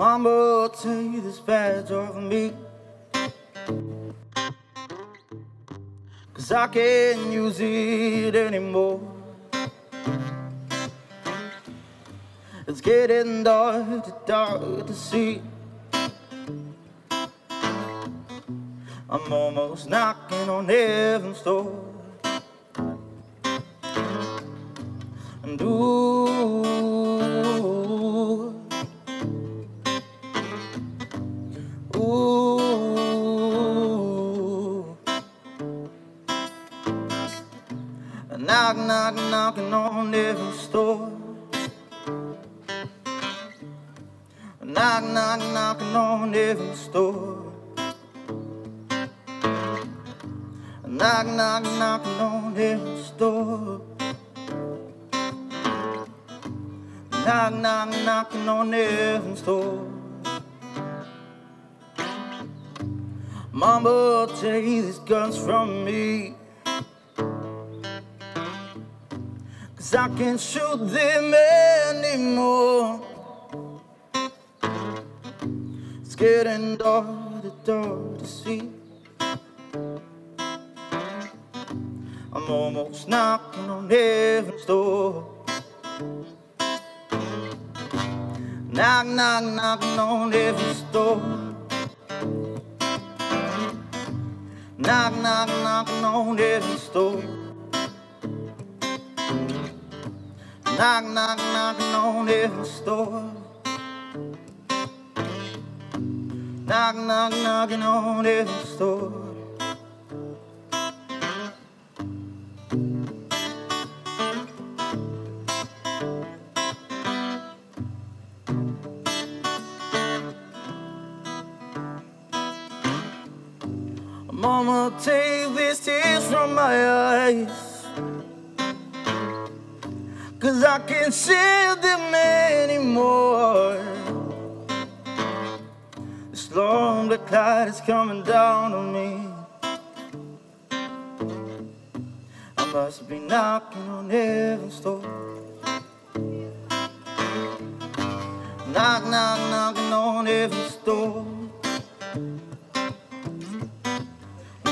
Mama will tell you this bad's over me, 'cause I can't use it anymore. It's getting dark to see. I'm almost knocking on heaven's door. And ooh, knocking on heaven's door. Knocking on heaven's door. Knocking on heaven's door. Knocking on heaven's door. Mama, take these guns from me, 'cause I can't shoot them anymore. It's getting dark to see. I'm almost knocking on heaven's door. Knocking on heaven's door. Knocking on heaven's door. Knocking on heaven's door. Knocking on heaven's door. Mama, take these tears from my eyes, 'cause I can't see them anymore. This long black light is coming down on me. I must be knocking on heaven's door. Knocking on heaven's door.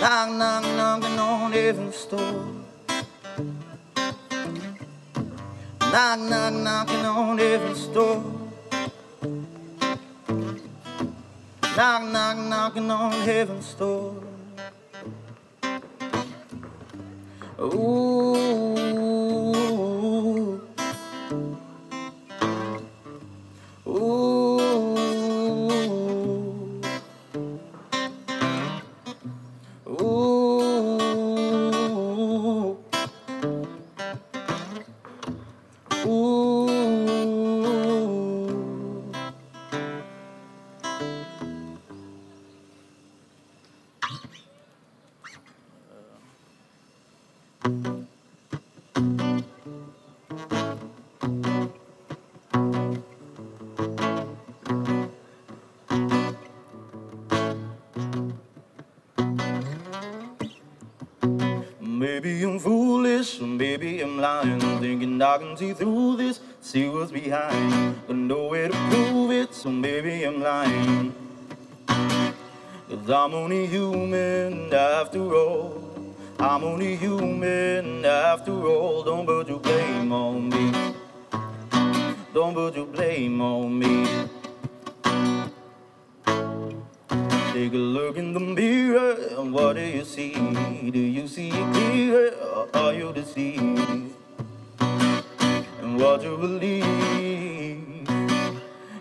Knocking on heaven's door. Knocking on heaven's door. Knocking on heaven's door. Ooh, ooh. Maybe I'm foolish, or maybe I'm lying, thinking I can see through this, see what's behind. Got no way to prove it, so maybe I'm lying, 'cause I'm only human after all. I'm only human after all. Don't put your blame on me. Don't put your blame on me. Take a look in the mirror, and what do you see? Do you see it clearer, or are you deceived? And what you believe?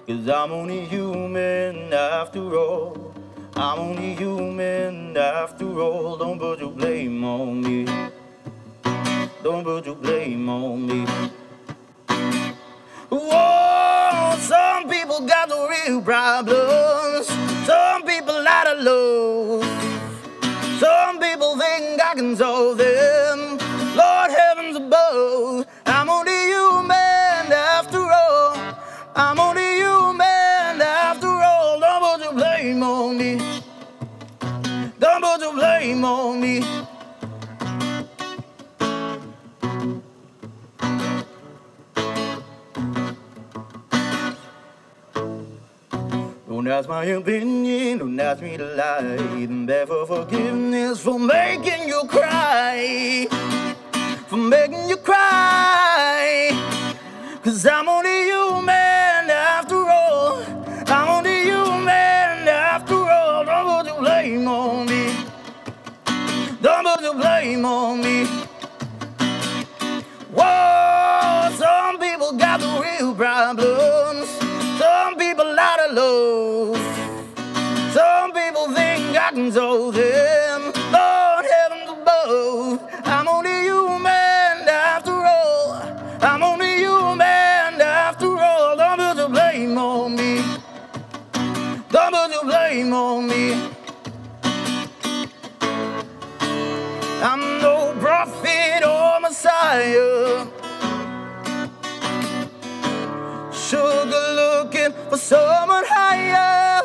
'Cause I'm only human after all. I'm only human after all. Don't put your blame on me. Don't put your blame on me. Whoa, some people got the real problems. Some people out of love. Some people think I can solve them. Lord, heavens above, I'm only human after all. I'm only human after all. Don't put your blame on me. Don't put your blame on me. that's my opinion, don't ask me to lie. And beg for forgiveness for making you cry, for making you cry. 'Cause I'm only human after all. I'm only human after all. Don't put your blame on me. Don't put your blame on me. Whoa, some people got the real problems. Some people out of love. Some people think I can tell them, Lord, heavens above. I'm only human after all. I'm only human after all. Don't put your blame on me. Don't put your blame on me. I'm no prophet or Messiah, sugar looking for someone higher.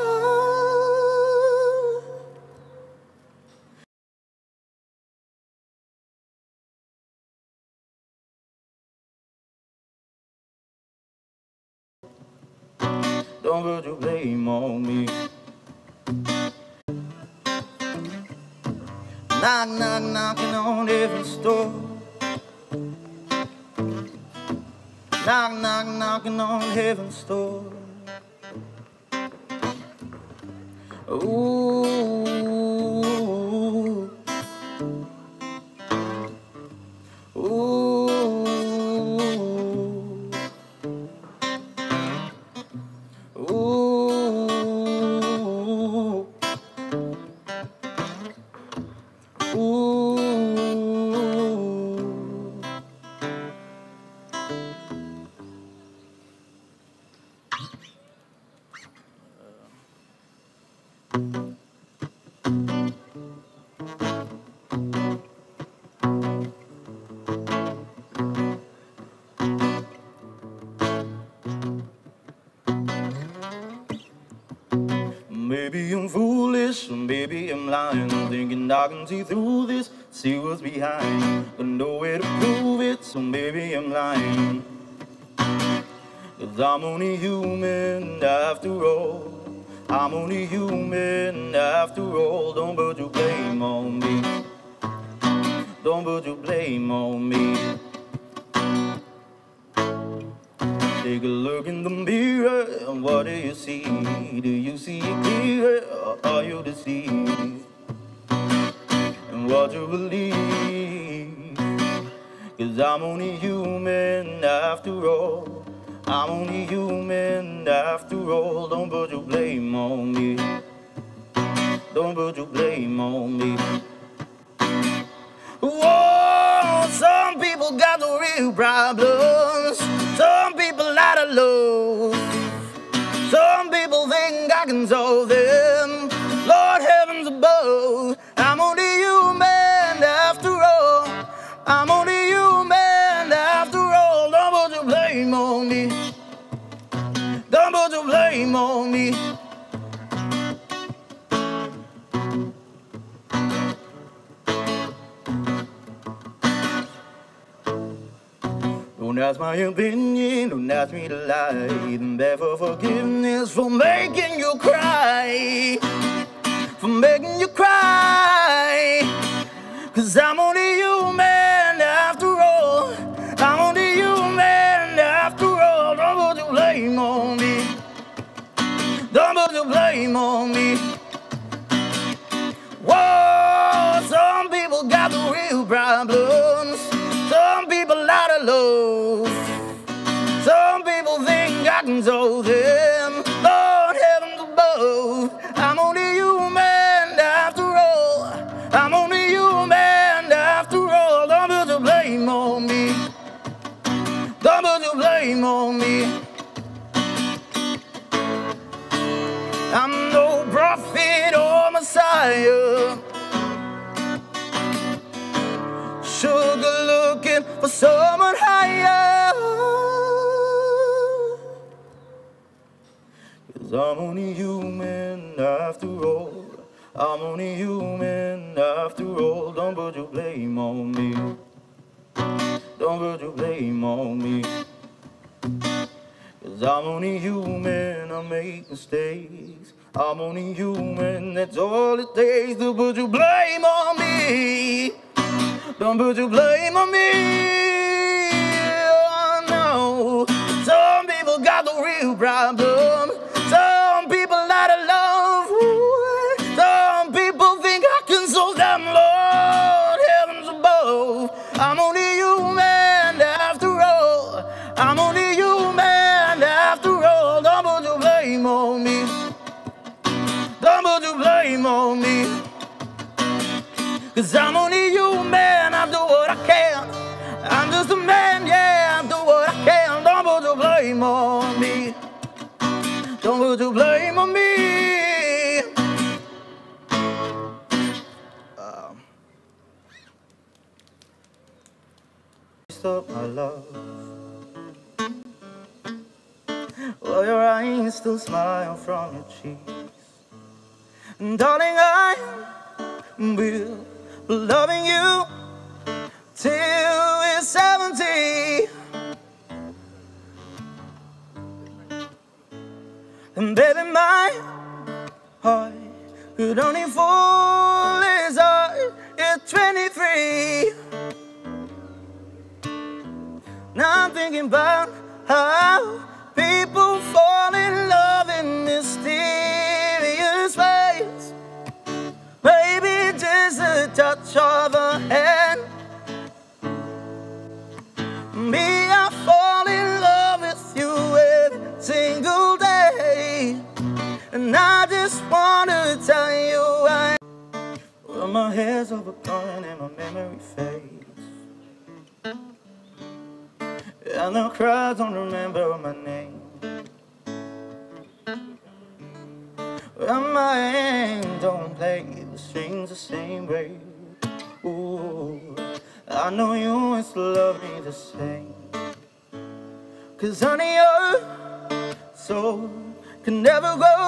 Don't put your blame on me. Knock, knock, knocking on heaven's door. Knock, knock, knocking on heaven's door. Ooh, ooh, ooh. Maybe I'm foolish, maybe I'm lying, thinking I can see through this, see what's behind, but nowhere to prove it, so maybe I'm lying. 'Cause I'm only human after all. I'm only human after all. Don't put your blame on me. Don't put your blame on me. Take a look in the mirror, and what do you see? Do you see it clear, or are you deceived? And what you believe? 'Cause I'm only human after all. I'm only human after all. Don't put your blame on me. Don't put your blame on me. Whoa, some people got the real problems. Some people out of love. Some people think I can solve them. Lord, heavens above. I'm only human after all. I'm only human after all. Don't put your blame on me. Don't put your blame on me. Don't ask my opinion, don't ask me to lie. And beg for forgiveness for making you cry, for making you cry. 'Cause I'm only human after all. I'm only human after all. Don't put your blame on me. Don't put your blame on me. Whoa, some people got the real problems. Some people out of love. Some people think I can tell them, Lord, heavens above. I'm only human after all. I'm only human after all. Don't put your blame on me. Don't put your blame on me. I'm no prophet or Messiah, sugar looking for someone higher. 'Cause I'm only human after all. I'm only human after all. Don't put your blame on me. Don't put your blame on me. 'Cause 'Cause I'm only human, I make mistakes. I'm only human, that's all it takes. Don't put your blame on me. Don't put your blame on me. Oh, no. Some people got the real problem. Some people out of love. Ooh. Some people think I can solve them, Lord, heavens above. I'm only human after all. I'm only human after all. Don't put your blame on me. Don't put your blame on me. 'Cause I'm only human, I do what I can. I'm just a man, yeah, I do what I can. Don't put your blame on me. Don't put your blame on me. Waste up my love. Well, your eyes still smile from your cheeks. And darling, I will loving you till we're 70, and baby, my heart could only fall as I at 23. Now I'm thinking about how people fall in love in mysterious ways. Baby, just a touch of a hand. Me, I fall in love with you every single day. And I just wanna tell you I. Well, my hair's overgrown and my memory fades. And the crowds don't remember my name. And my hand don't play the strings the same way. Ooh, I know you always love me the same. 'Cause honey, your soul can never grow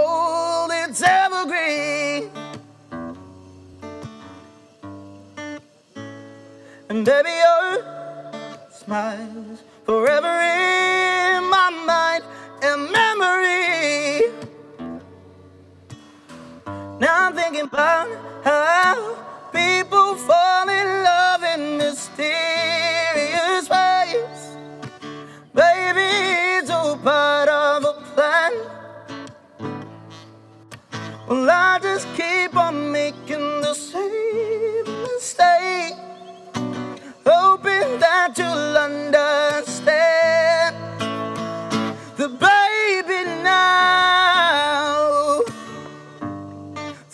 old, it's evergreen. And baby, your smile's forever in my mind and memory. Now I'm thinking about how people fall in love in mysterious ways. Baby, it's all part of a plan. Well, I just keep on making the same mistake, hoping that you'll understand. The baby now,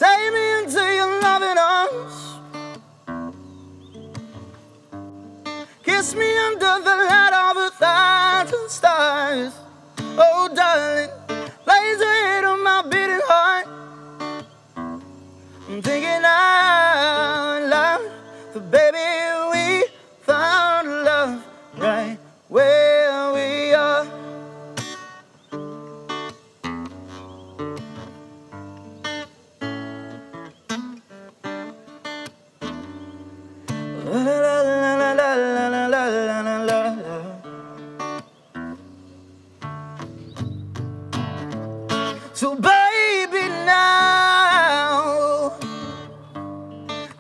take me into your loving arms. Kiss me under the light of a 1,000 stars. Oh darling, place your head on my beating heart. I'm thinking out loud, for baby we found love right where we are. So baby now,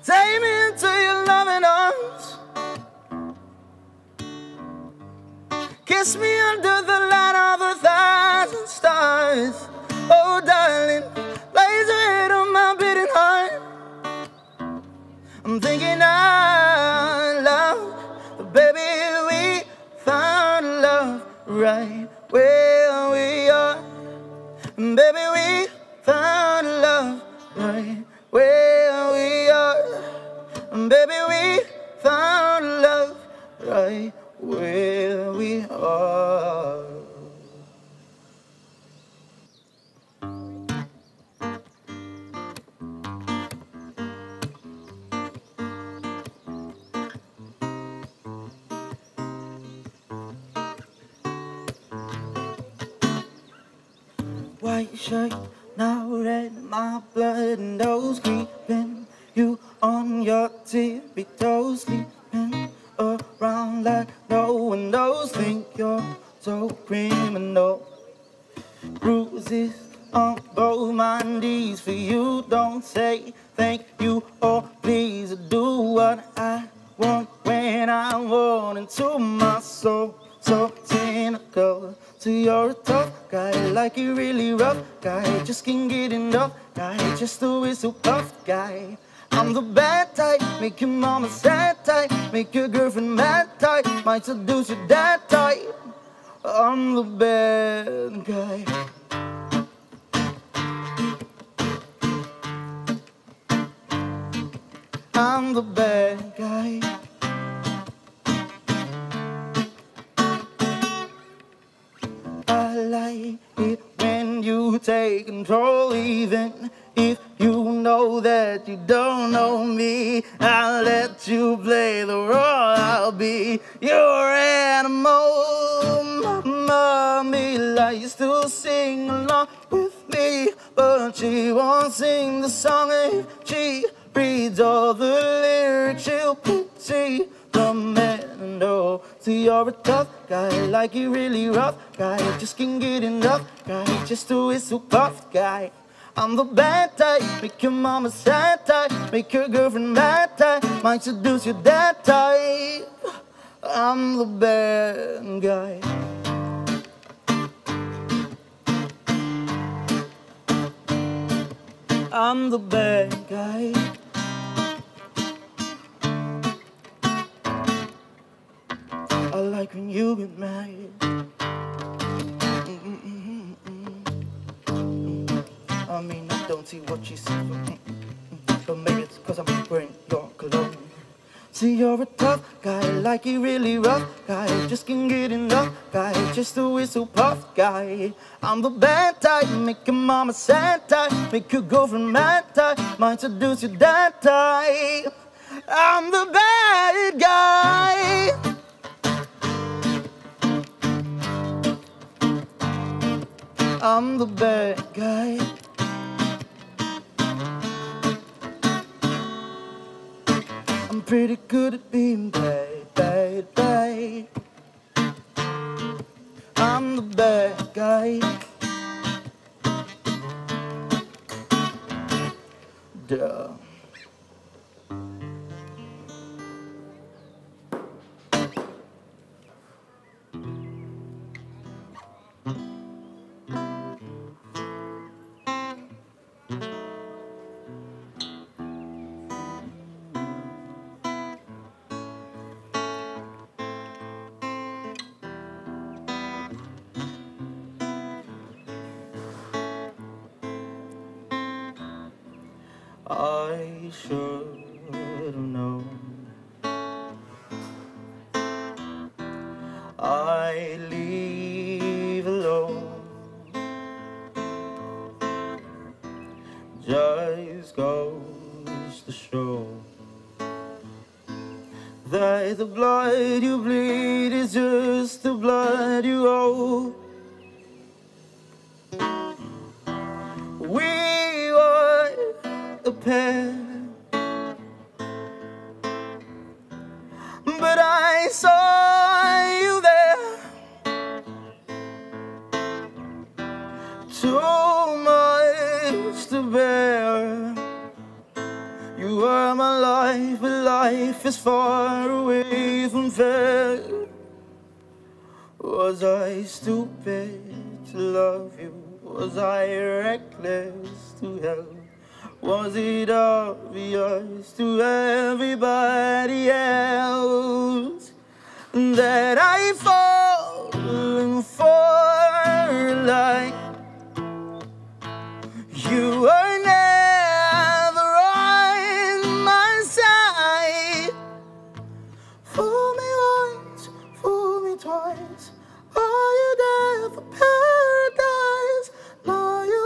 take me into your loving arms. Kiss me under the light of a 1,000 stars. Oh darling, place your head on my beating heart. I'm thinking out loud, baby, we found love right where we are. Baby, we found love right where we are. Baby, we found love right where we are. White shirt now red, my blood and nose creeping. You on your tippy toes, sleeping around like no one knows. Think you're so criminal. Bruises on both my knees for you. Don't say thank you or please. Do what I want when I want into my soul. So cynical, so you're a tough guy, like you really rough guy. Just can't get enough guy, just a whistle puffed guy. I'm the bad type, make your mama sad type, make your girlfriend mad type, might seduce your dad type. I'm the bad guy. I'm the bad guy. I like it when you take control, even if you know that you don't know me. I'll let you play the role. I'll be your animal. Mommy likes to sing along with me, but she won't sing the song. If she reads all the lyrics, she'll pity the man. No, see, you're a tough guy, like you really rough guy, just can't get enough guy, just a whistle puff guy. I'm the bad type, make your mama sad type, make your girlfriend mad type, might seduce your dad type. I'm the bad guy. I'm the bad guy. I like when you get mad. I mean, I don't see what you see, but maybe it's cause I'm wearing your cologne. See, you're a tough guy, like you really rough guy, just can't get enough guy, just a whistle puff guy. I'm the bad type, make your mama sad type, make your girlfriend mad type, might seduce your dad type. I'm the bad guy. I'm the bad guy. I'm pretty good at being bad, bad, bad. I'm the bad guy. Duh. I should have known. I leave alone. Just goes to show that the blood you bleed is just the blood you owe. But I saw you there, too much to bear. You were my life, but life is far away from fair. Was I stupid to love you? Was I reckless to help? Was it obvious to everybody else that I fallen for like you were never on my side? Fool me once, fool me twice. Are you there for paradise? No, you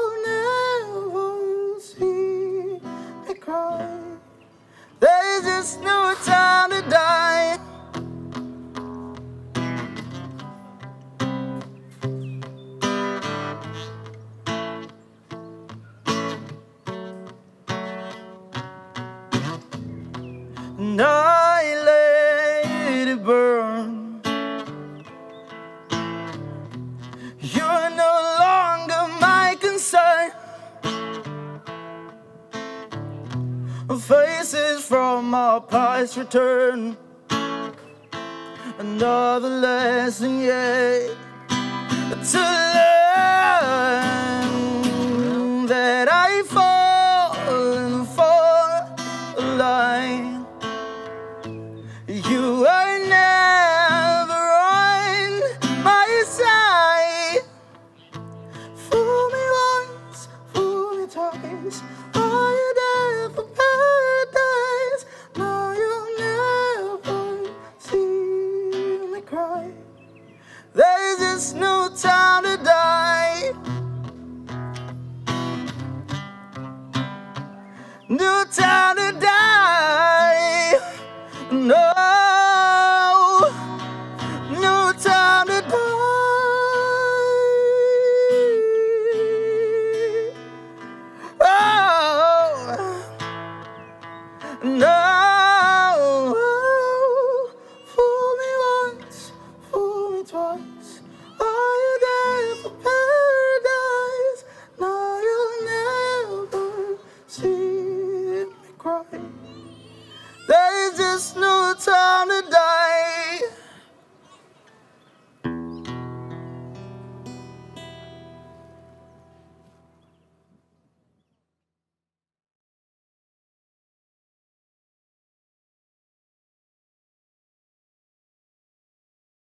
there's just no time to die. And I let it burn. You're no longer my concern. Faces from all parts return. Another lesson yet to learn, that I've fallen for a line. You are never on my side. Fool me once, fool me twice. Are you there for paradise? No, you'll never see me cry. There's just no time to die. No time to die. No, no time to die. Oh, no. Fool me once, fool me twice.